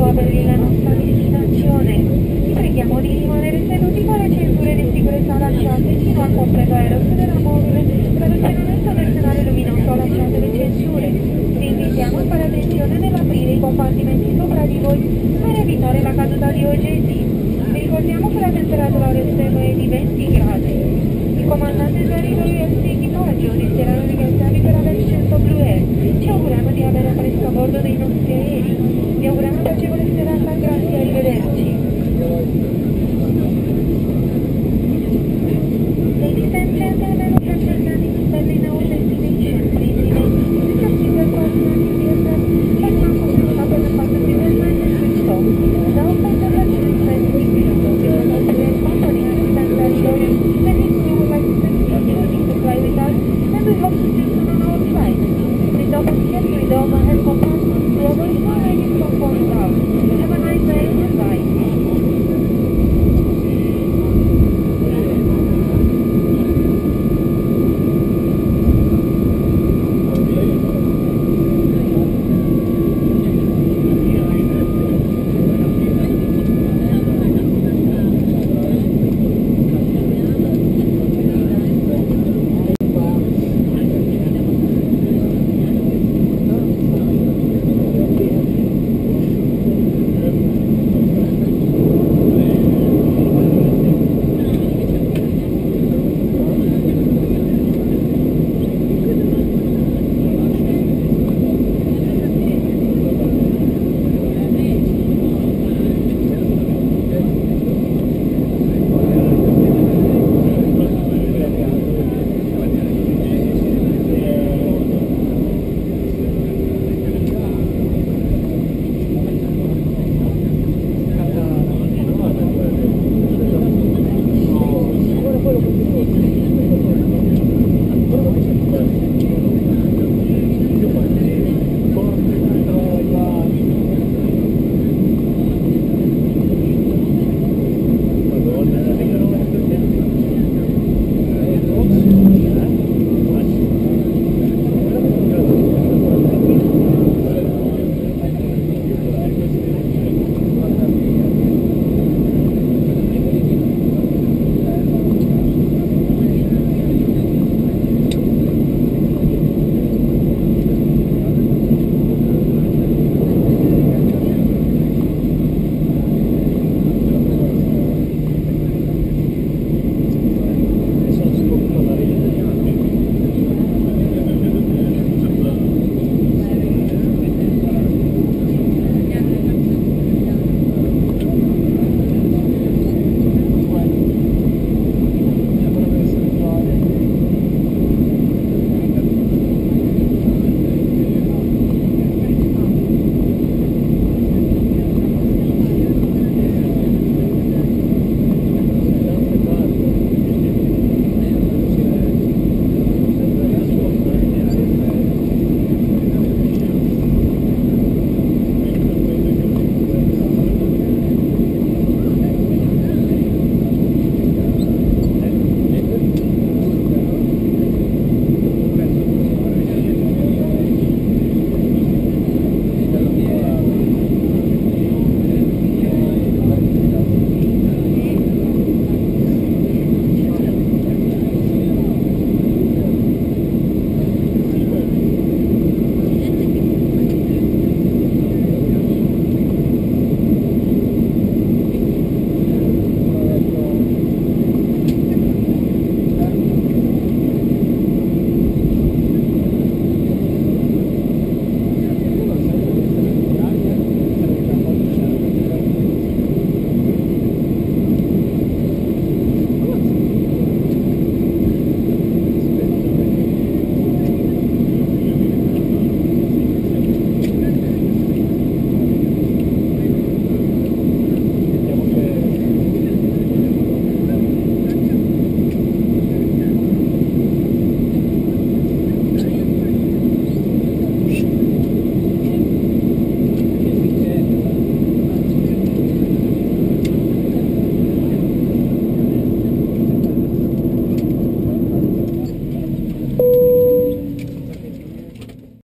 percorrere la nostra destinazione. Vi preghiamo di rimanere seduti con le cinture di sicurezza lasciate fino al completo aereo della module per ottenimento personale luminoso. Lasciate le cinture. Vi invitiamo a fare attenzione nell'aprire i compartimenti sopra di voi per evitare la caduta di oggetti. Vi ricordiamo che la temperatura all'esterno è di 20 gradi. Il comandante Zarido e il suo equipaggio resterà ringraziati per aver scelto Blue Air. Ci auguriamo di avere presto a bordo dei nostri aerei. Vi augurano piacevole serata. Grazie.